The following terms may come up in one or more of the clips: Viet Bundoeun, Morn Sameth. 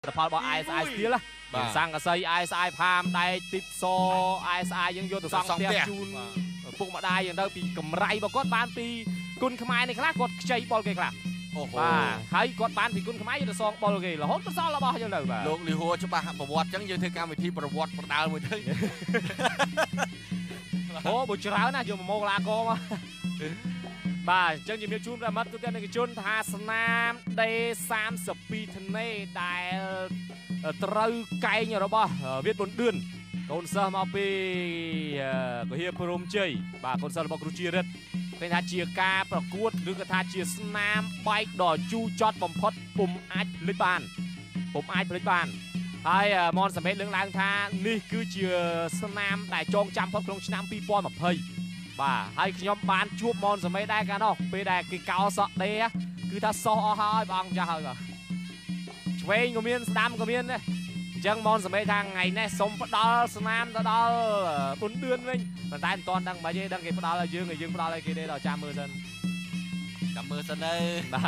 แต่พอบอกไอซ์ไอซ์เตี้ยละสร้างกระซายไอซ์ไอพามได้ติดโซไอซ์ไอยังโยนตัวสองเตี้ยจูนพวกมาได้ยังได้ปีกำไรบอกกอดบ้านปีกุนขมายในคลาสกอดใจบอลเกย์กลับว่าใครกอดบ้านปีกุนขมายอยู่ตัวสองบอลเกย์หล่อตัวสองเราบอลยังได้แบบลูกลิโฮจะมาประวัติยังยืนเทกามวิธีประวัติประดาวมือถือโอ้บุชร้าวนะอยู่มาโมกลาโกมาบ่าจังยิมยูชูมระมัดตัวเต็มในกิจจุนทาสนามได้30ปีทันเน่ได้ตรายไก่เนี่ยเราบ่เวียดบนเดือนคนเซอร์มาปีก็เฮียพรมเจยบ่าคนเซอร์บอกครูเชียร์เป็นทาเชียร์กาประกวดหรือทาเชียร์สนามไปดอจูจอดบ่มพดปุ่มอัดลิบานปุ่มอัดลิบานไอ้มอนสเม็ดเรื่องล้างทานี่คือเชียร์สนามแต่จงจำพดลงสนามปีปอนแบบเฮ้ยบ่าให้ขยมบานชูบมอนสมัยได้กันเนาะไปได้กี่เกาสเดียคือถ้าโซ่หายบางจะหายก่อนช่วยกูมีนสนามกูมีนเนี่ยจังมอนสมัยทางไงเนี่ยสมปดอสนามตดอปุ่นเดือนวิ่งมันตายตอนดังมาเยดังกี่ปดออะไรยืงไงยืงปดออะไรกี่เดียวจามมือสันเลยบ่า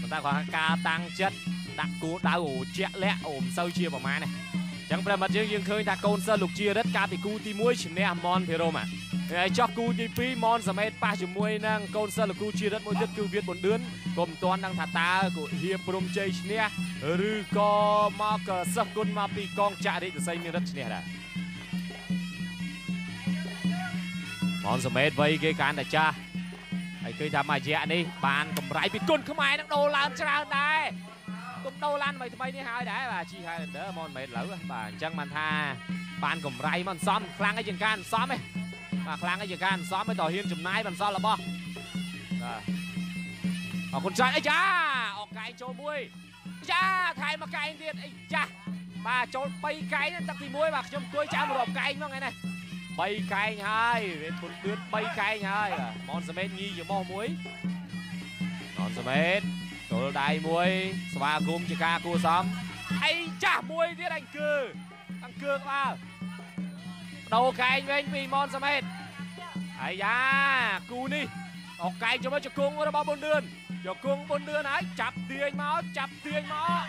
มันตายความกาตังเจ็ดดักกูดาวเจี๊ยเละโอมเซาเชียประมาณเนี่ยจังประมาณยืงยืงเคยตะโกนเซาลูกเชียรัดกาติกูตีมวยฉิมเนี่ยมอนเทโรมาจอกกูดีพีมอนสมัยป้าจมวยนางโกนเซอร์ลูกกูชีรัตมวยเด็ดกูเวียดบนเดือนกลมตอนดังถาตากูเฮียปรมเจชเนียหรือก็มากระสับกุนมาปีกองจ่าได้จะใส่เมียรัตชเนียได้มอนสมัยไว้เกี่ยกันแต่จ้าไอ้เคยทำมาเยอะนี่บานกำไรปีกุนขึ้นมาดังโดนล้านชนะได้กุนโดนล้านไปทำไมนี่หายได้ป่ะชี้หายเด้อมอนไม่เหลือป่ะจังมันท่าบานกำไรมันซ้อมครั้งไอ้ยังกันซ้อมไหมครั้งไอ้ยังกันซ้อมไปต่อเฮียนจุ่มนายมันซ้อมแล้วบ่ออกคนชายไอ้จ้าออกไก่โจมวยจ้าไทยมาไก่เดียดไอ้จ้ามาโจมไปไก่นั่นตักตีมวยมาจมตัวจ้ามารอบไก่บ้างไงเนี่ยไปไก่ไงเป็นคนเดือดไปไก่ไงมอนสเมธยี่อยู่มอมวยมอนสเมธตัวได้มวยสวากุมจิกากูซ้อมไอ้จ้ามวยเดียดอังเกอร์มาđầu cay với anh vì mon samet ai da cú ni học cay cho mấy chục cung với bao bốn đươn chục cung bốn đươn ấy chập tiền máu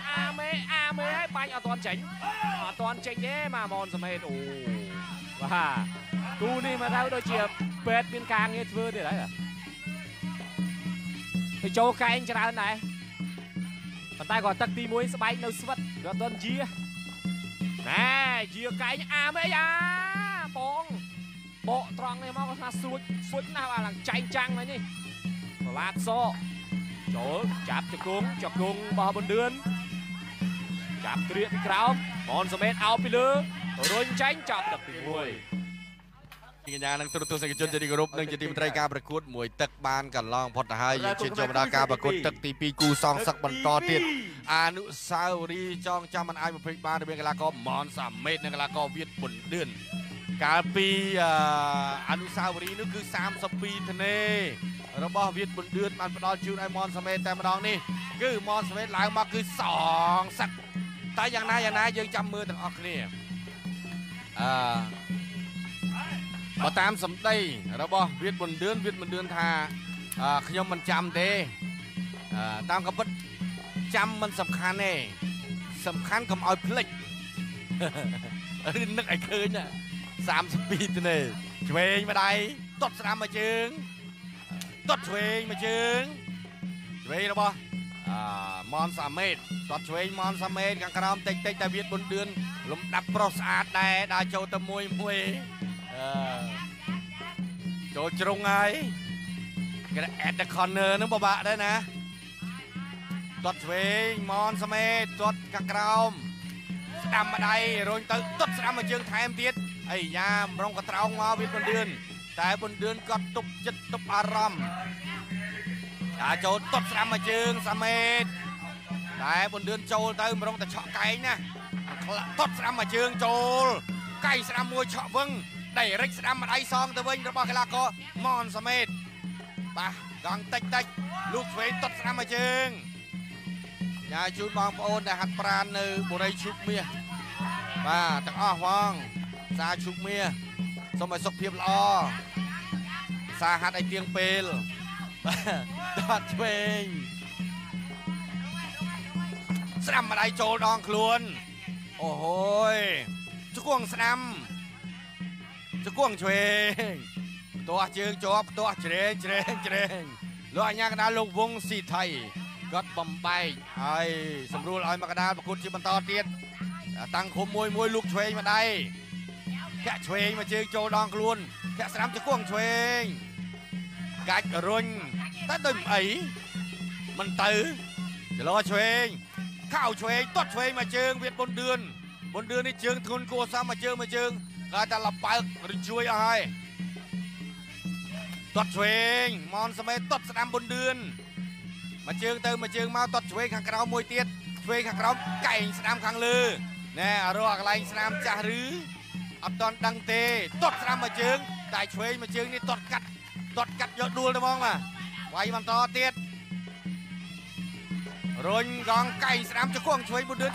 ame ấy bay ở toàn chỉnh thế mà mon samet ồ và cú ni mà tao đôi chia bệt biên càng nghe thưa để đấy à thì châu cay anh ra thế này bàn tay còn tắc ti muối sẽ bay đâu suất còn tuần chia nè chia cay ame daปองโบตรองเลยมากมาสุดหน้าหลังใจจังเลยนี่ลาดโซ่โจจับจับกุ้งบอลบนเดือนจับเตรียมกราวมอนสเมธเอาไปเลยโดนแจ้งจับตักตีมวยกิจการนั่งตัวสังเกตจนจะดีกรุ๊ปนั่งจะดีเป็นรายการประกวดมวยตักบานกันลองพอดหายอย่างเช่นจอมดาการประกวดตักตีปีกูซองสักบรรทอดเทียนอนุสาวรีย์จองจามันไอมาพลิกบานในเวลาก็มอนสเมธในเวลาก็เวียดบนเดือนการปีอนุสาวรีย์นั่นคือ30ปีทะเลระบอบเวียดบนเดือนมันประดอนจูนไอมอนสเมธแต่มาดองนี่คือมอนสเมธหลังมาคือ2สักแต่อย่างนายยังจำมือต่างออกนี่มาตามสมได้ระบอบเวียดบนเดือนทาขยมมันจำเตตามกับปัจจำมันสำคัญเนี่ยสำคัญกับออยพลิกนึกไอ้คืนเนี่ย30 ปีตัวนี้ช่วยมาได้ตดสนามมาจึงตดช่วยมาจึงช่วยหรือเปล่ามอนสามเมตรตดช่วยมอนสามเมตรกลางกลางเต็งแต่เวียดบนเดือนลมดับโปรสอาดได้โจตะมวยโจจรงไงกระแอดตะคอนเนอร์นึกบ่บะได้นะตดช่วยมอนสามเมตรตดกลางกลางสนามมาได้โรยตดสนามมาจึงไทม์เทียดไอ้ยามร้องกระตองมาวิบนเดือนแต่บนเดือนก็ตบจิตตบอารมณ์โจตบสามมาจึงสามเมตรแต่บนเดือนโจเติมร้องแต่เฉาะไก่นะตบสามมาจึงโจไก่สามมวยเฉาะวึงได้ริกสามมาได้ซองตะวึงระบากลาโกมอนสามเมตรปะกางเต็กลูกเฟยตบสามมาจึงยาชูบางโอนแต่หัดปราณนึบุรีชุบเมียปะตั้งอ้อฟองซาชุกเมียสมัยสกเพียบล้อซาฮัดไอเตียงเปลตัดเวงซ สนัมอะไรโจดองคลวนโอ้โหจุกวงสนัมจุกวงเฉยตัวเชิงจอบตัวเฉยล้วยยางกระดาลงวงสีไทยก็บ่มไปไอ้สำรูลอยมากระดาประคุณชิบันตอเตียนตั้งคมมวยลูกเฉยมาได้แค่เฉยมาเชิงโจดองคลวนแค่สนัมจุกวงเฉยกัดรุนแต่ตึมไอมันตื้อจะรอช่วยข้าวช่วยตัดช่วยมาเชิงเวียดบนเดือนนี่เชิงทุนโกซามาเชิงการจะหลับไปหรือช่วยอะไรตัดช่วยมอนสมัยตัดสนามบนเดือนมาเชิงเติมมาเชิงมาตัดช่วยขังกระเอามวยเตี้ยช่วยขังกระเอาไก่สนามขังลือแน่อร่อยอะไรสนามจ่าหรืออับตอนดังเตะตัดสนามมาเชิงได้ช่วยมาเชิงนี่ตัดกัดเยอะดูเลยมองมาไว้มันต่อเตี้ยรุนกองไก่สนามจะควงช่วยบนเดือน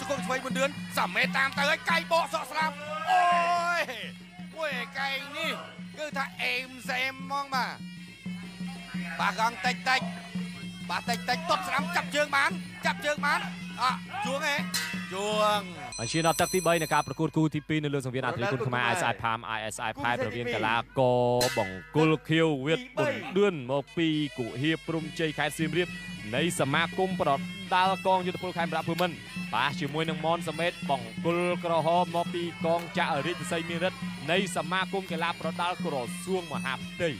สามเมตรตามเตยไก่โบสสนามโอ้ยมวยไก่นี่คือถ้าเอ็มเซมมองมาปากกองเตะตบสนามจับเชือกมันอ่ะจวงเองจวงเชียร์นัดตักที่ใบนะครับประกวดคู่ที่ปีในเรื่องสังเวียนอาทิตย์คุณขมายไอซ์ไอพามไอเอสไอพายประเวียนกะลาโกบ่งกุลคิวเวียดบนเดือนโมปีกุเฮียปรุงใจขายซิมเรียบในสมาคมประดาลกองยุทธภูมิการประพฤติมันป่าชิมวยนังมอนสเมตบ่งกุลกระหอบมอปีกองจ่าฤทธิ์ไซมิรัตในสมาคมกีฬาประดาลกรอส่วงมหาปี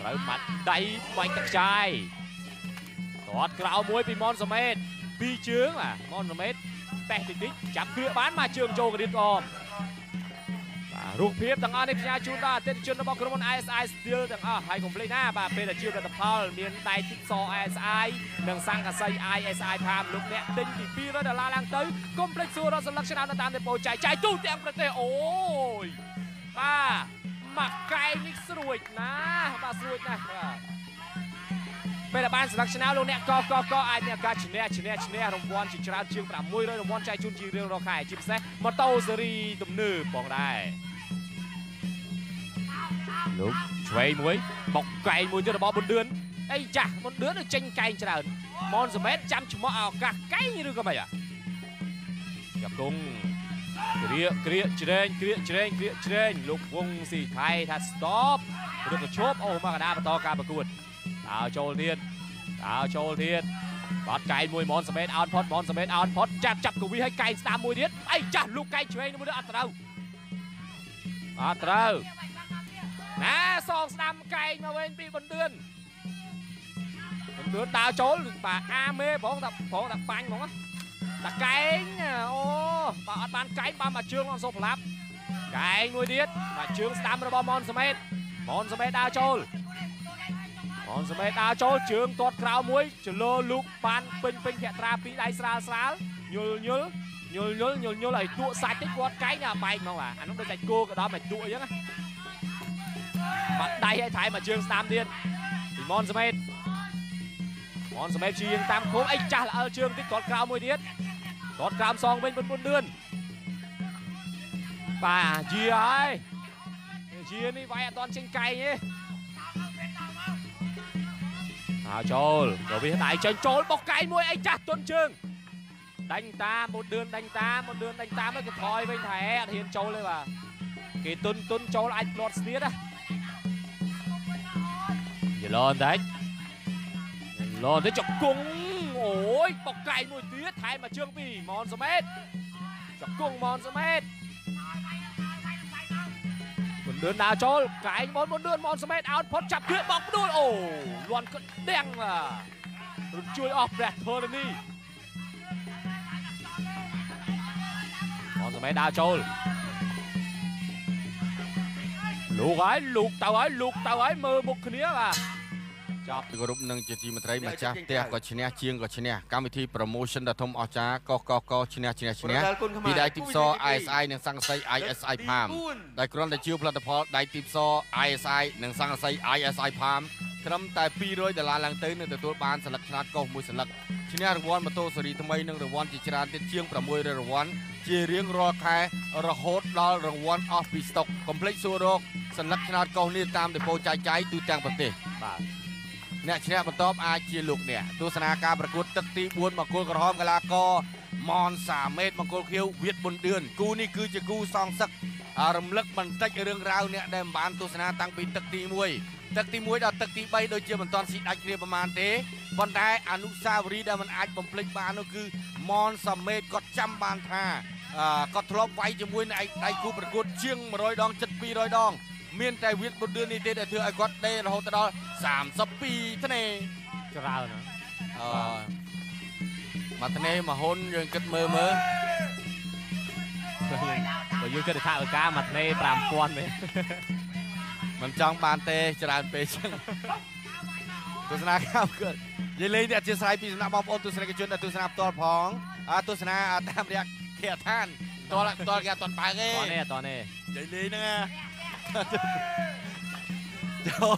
เราปัดได้ใบตะไคร่ตอดกล่าวมวยปีมอนสเมตปีเชื้อมามอนสเมตแตะติ๊กจับเกลือบ้านมาเชื่อมโจกฤทธิ์ออมรูปเพียบต่างอันในพญาจูดาเต็นชนนบกรมนไอเอสไอสติลต่างอันไฮคอมเพลน่าบาเป็นอาชีพระดับพาวเมียนไตติดซอไอเอสไอหนังสังกัดไซไอเอสไอพามลุกเนี่ยติงกี่ปีร้อยดอลลาร์ลังเตยคอมเพล็กซ์รัสลักษณะตามเดโปใจตู้เตียงประเทศโอ้ยป้าหมักไก่นิกสวยนะป้าสวยนะเป็นบ้านสลักชนะลงเนี่ยก็ไอเนี่ยการชนะรางวัลชิงชนะเชียงปราบมวยเลยรางวัลใจจุนจีเรียงรอไข่จิบเซ่มาโต้สรีตุ่มหนึ่งบอกได้ลุกช่วยมวยบอกไก่มวยจะระบบบนเดือนไอ้จ้ะบนเดือนเจงไก่ชนะมอนสเมตจำชมเอากะไก่นี่รู้กันไหมอ่ะจับตรงเกลี่ยลุกวงสีไทยทัดสต็อปดูกระชบโอ้มากระดาประตอการประกวดดาวโชว์เทียนบอลไก่มวยมอนสเมตออนพอดจับกุวีให้ไก่ตามมวยเดียดไอ้จ้ะลูกไก่ช่วยนี่มันเดือดอัตรานะสองสนามไก่มาเว้นปีบนเดือนดาวโชว์ป่าอาเม่ผมตักปังผมอ่ะตักไก่โอ้ป่าอัดบานไก่ป่ามาเชื่องอันโซพลับไก่มวยเดียดมาเชื่องตามระบอมอนสเมตดาวโชว์มอนสเมตดาวโชว์เชื่องตัวคราวมวยจะโลลุกปานเป็นแขกตราปีไดสลายุลไอตัวสายติดวอดไก่เนี่ยไปมองว่าอันนั้นโดนใจกูก็ได้มาจุยังบัดได้ให้ถ่ายมาเชื่องตามเดียนมอนสเมตเชื่องตามโค้งไอ้จ้าละเชื่องติดตัวคราวมวยเดียดตัวคราวซองเป็นบนเดือนป่าเจียไอเจียนี่ไว้ตอนเชิงไก่เนี่ยโจลโดนวิทยาไหนเชิงโจลบอกไก่มวยไอ้จ้าจนเชิงดังตามบนเดือนดังตามแล้วก็ถอยไปแถวเห็นโจลเลยว่ะกี่ตุนโจลไอ้หลอดเสียนะอย่าลอนได้ลอนได้จับกุ้งโอ้ยบอกไก่มวยเตี้ยไทยมาเชิงปีมอนสเมตจับกุ้งมอนสเมตเดือนดาวโจลไก่บอลบนเดือนมอนสเมตเอาพอจับเกลือบอกด้วยโอ้ลวนก็แดงว่ะรุนช่วยออกแบล็คเทอร์นี่มอนสเมตดาวโจลลูกเต๋อไอ้มือบุกเนี้ยว่ะจับกรุ๊ปหนึ่งจะทีมอะไรมาจับเตะก็ชนะเชียงก็ชนะการวิธีโปรโมชั่นดัดทมเอาจ้าก็ชนะมีได้ทิปซอไอเอสไอหนึ่งสังไซไอเอสไอพามได้กรอนได้ชิวพลัดพอได้ทิปซอไอเอสไอหนึ่งสังไซไอเอสไอพามทำแต่ปีร้อยดอลลาร์ลังเตยหนึ่งแต่ตัวบานสลักชนะก็มวยสลักชนะรางวัลมาโตสรีทำไมหนึ่งรางวัลจิตรานเชียงประมวยรางวัลเจริญรอคายระหดรอรางวัลออฟฟิศตกคอมเพล็กซ์ซูโรกสลักชนะก็นี่ตามเดโปใจตูแจงปฏิเนี่ยชนะบรรทบอาชีลุกเนี่ยตัวสนาการประกวดตัดตีบวนมาโกลกระหอบกะลาโก มอนสามเมตรมังกรเขียวเวียดบนเดือนกูนี่คือจะกูซองสักอารมณ์เล็กมันตักเรื่องราวเนี่ยได้บานตัวสนาตั้งปีตักตีมวยดอกตักตีใบโดยเชื่อมันตอนสิทธิ์อาชีพประมาณเตะบอลได้อนุสาวรีย์ได้มันอาจบ่มเพลงบานก็คือมอนสามเมตรก็จำบานท่าก็ทะเลาะไว้จะมวยในไอ้คู่ประกวดเชียงร้อยดองจัดปีร้อยดองเมียนใจเวียดบนเดือนนี่เตะแต่เธอไอ้ก็ได้เราตลอด30 ปีท่านเองจะราวเนาะมาทะเลมาฮนยังกัดมือมือเราอยู่กันที่ท่าอุกามาทะเลตามป้อนเลยมันจ้องบานเตะจราจรไปช่างตุสนาข้ามเกิดยิ่งเลยเนี่ยเชื่อสายปีสนาบอมอตุสนากิจจุนตุสนาตัวพองตุสนาตามเรียกเขียดท่านตัวแกตอนปลายเลยตอนนี้ยิ่งเลยนะเจ้า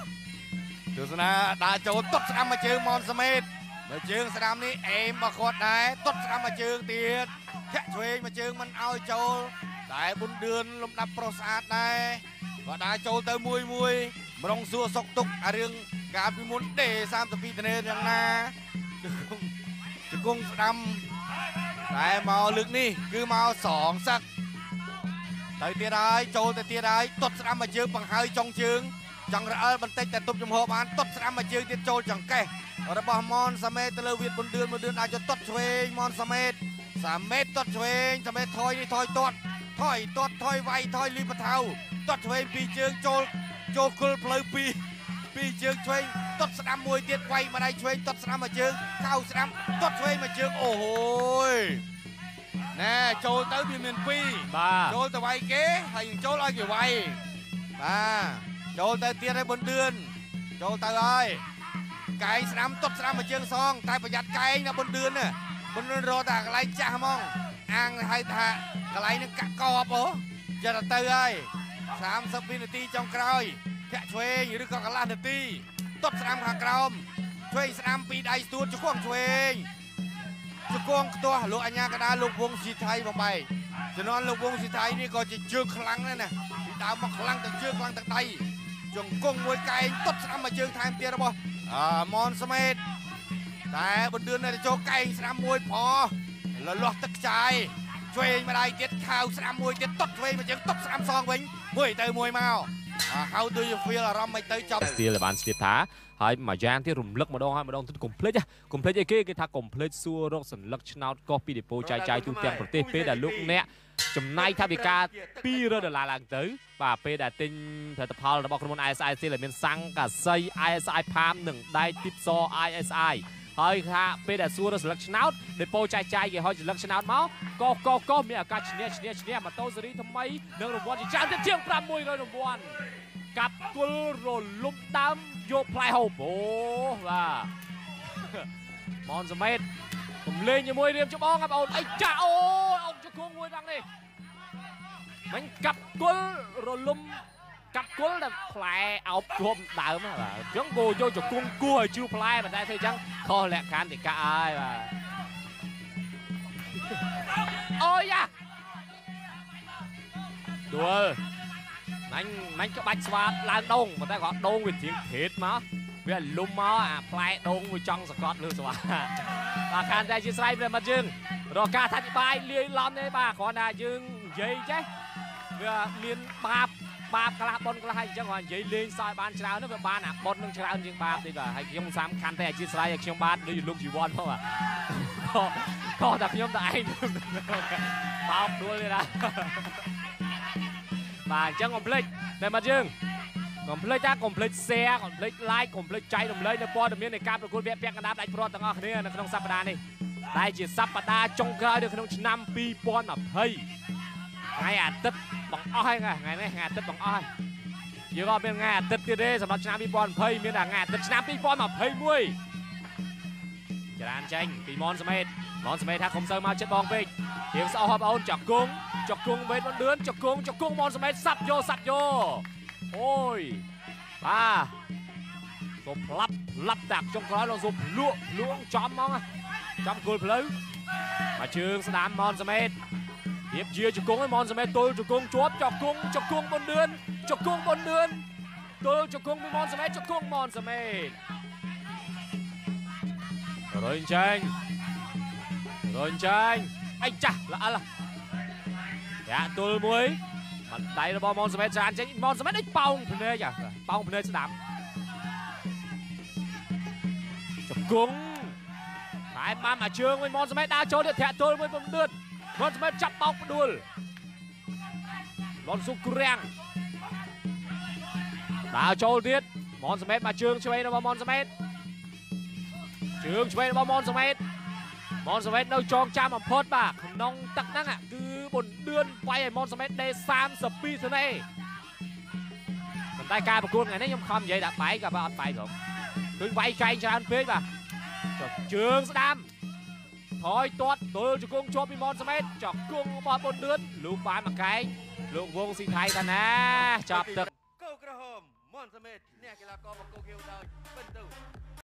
ตุสนาตาโจตุสนามาเจอมอนสมิธมาเจอสนามนี้เอ็มมาโคตรได้ตุสนามาเจอเตียดแค่ช่วยมาเจอมันเอาโจได้บุญเดือนลมดับโปรสอาดได้ก็ได้โจเตอร์มวยมรองซัวสกตุกเรื่องการพิมุนเดย์30 ปีเทนยังนาจุกงสนามได้เมาลึกนี่คือเมา2สักเตะเตียดได้โจเตะเตียดได้ตุสนามาเจอปังไฮจงเชิงจังระเอิบันเตแต่ตุบจมหัวบานตุสนามาเจอเตียดโจจังแกระบมอนสเมตเลวิดบนเดือนอาจจะตดเวงมอนสเมต3 เมตรตดเวง3 เมตรถอยนี่ถอยตดถอยไวถอยลีปะเทาตดเวงปีเจิงโจคุลเพลย์ปีเจิงเวงตดสนามมวยเด็ดไวมาได้เวงตดสนามมาเจิงเข้าสนามตดเวงมาเจิงโอ้โหแน่โจเต๋อพิมพ์ปีโจเต๋อไวเก๋ใครอย่างโจลอยกี่ไวมาโจเต๋อเตี้ยได้บนเดือนโจเต๋อไอไก่สนามตบสนามมาเชียงซองตายประหยัดไก่นะบนเดือนน่ะบนเดือนรอแต่กระไรจ้ามองอ่างไทยทะกระไรนึกกะกอบโอ้จะตัดเตย30 วินาทีจองกรอยแค่ช่วยหรือกระลานาทีตบสนามขากรอมช่วยสนามปีไดสูดจุกวงช่วยจุกวงตัวลูกอัญญากระดาลูกวงสีไทยมาไปจะนอนลูกวงสีไทยนี่ก็จะเชื่อคลังนั่นน่ะดาวมาคลังแต่เชื่อคลังแต่ไตจงกงมวยไก่ตบสนามมาเชียงไทยเตียระบอมอนสเมตแต่บนเดือนในโจไก่สนามมวยพอแล้วล็อกตักใจช่วยมาได้เด็ดข่าวสนามมวยเด็ดตบช่วยมาเจอตบสนามซองเว้งมวยเตยมวยเมาเขาดูอยู่ฟิลล์เราไม่เตยจับเสียเลยบานเสียท้าหายมาแย่งที่รุมเลิกมาดองมาดองทุกกลุ่มเพลย์จ้ะกลุ่มเพลย์ไอ้เก๋ก็ท่ากลุ่มเพลย์ซัวรถสันลักชนาดก็ปีเดโปใจตุ้งเตียงประเทศเพลย์แต่ลูกเนี้ยจำนายท่าพิการปีเรือเดือดหลางเตยป่าเพลย์แต่ติงเธอจะพาเราบอกคนมันไอเอสไอซีเลยเป็นสังกัดไซไอเอสไอพามหนึ่งได้ติดซอไอเอสไอเฮ้ยค่ะเพลย์แต่ซัวรถสันลักชนาดเดโปใจไงเขาจะลักชนาดเมาก็มีอาการเชี่ยมาโต้สรีทำไมเรื่องรบกวนจะจามจะเที่ยงปราบมวยเลยรบกวนกับกุลรนลุกตามโยพลายโฮโบว่ามอนสเมตผมเล่นอย่างมวยเรียมจะบ้องครับเอาไอ้จ่าโอ้เอาจะโค้งมวยดังนี่มันกับกุลรนลุมกับกุลแต่พลายเอาโจมดาวมาแบบจังโกโยจะกุ้งกู้ให้ชิวพลายมันได้ใช่จังคอแหลกการติดกาไอ้ว่าโอ้ยดูมันก็บัดสวัสดิ์ลานดงมันได้ก็ดงวิถีเทิดมาเวียนลุ่มมาพลายดงวิจังสกอตเลยสวัสดิ์อาการใจชิสไลเป็นมาจึงรอการทันไปเลี้ยล้อมในป่าขอนาจึงยิ่งใช่เวียนเลี้ยบาปกระลาบนกระหายจังหวะยิ่งเลี้ยซอยบานชราเนื้อบ้านอ่ะบนนึงชราเนื้อบาปดีกว่าให้ยงสามคันแต่ชิสไลอยากยงบาปเลยอยู่ลุงจีวรเพราะว่าก็ดับยงตายบาปด้วยเลยนะมาจังกลมเพลย์แต่มาจึงกลมเพลย์จ้ากลมเพลย์แซ่กลมเพลย์ไลค์กลมเพลย์ใจกลมเพลย์เนื้อปอดมีในการประกวดเบียดเบียดกันได้ไอ้ปอดต่างกันเนี่ยในขนมสัปดาห์นี้ได้จีสัปดาห์จงเกยเดือดขนมน้ำปีปอนแบบเฮ้ยไงอาทิตย์บังอ้อยไงเนี่ยไงอาทิตย์บังอ้อยอยู่ก็เป็นไงอาทิตย์ที่ได้สำหรับน้ำปีปอนเฮ้ยมีแต่ไงอาทิตย์น้ำปีปอนแบบเฮ้ยมุ้ยจะรันเจงปีมอนสเมธถ้าคมเซอร์มาเช็ดบอลไปเดี๋ยวเอาฮอบเอาจอกกรุงเวทบนเดือนจอกกรุงมอนสเมธสับโยโอ้ยป้าสบลับดักจงร้อยลงสบล้วงจอมมองจอมกุลเพลย์มาเชิงสนามมอนสเมธเทียบเยือจอกกรุงให้มอนสเมธตัวจอกกรุงจวบจอกกรุงบนเดือนตัวจอกกรุงเป็นมอนสเมธจอกกรุงมอนสเมธเดินเจง ไอ้จ้าละ ตัวมวย มันไต่ระบบมอนสเปซจาน มอนสเปซได้เป่าเพลย์ เป่าเพลย์สนาม จับกุ้ง ถ่ายมาหมาเชิง มอนสเปซดาวโจน แทะตัวมวยบนเดือน มอนสเปซจับเป่าดุล ลอนซุกเรียง ดาวโจนเดือน มอนสเปซมาเชิงช่วยระบบมอนสเปซ เชิงช่วยระบบมอนสเปซ มอนสเวตเราจองจ้ามอัมพอดบ้าขนมตักนั่งอ่ะคือบ่นเดือนไปมอนสเวตได้30ปีเท่านั้นแต่ได้การประกวดไงนี่ยำคำใหญ่ดับไปกับอับไปของถึงไว้ใครชนะเพลย์ป่ะจับเชิงสดามถอยตัวโดนจุกงชอบมีมอนสเวตจับกุ้งบอลบนเดือนหรือปลายมาไกลลูกวงสีไทยกันนะจับ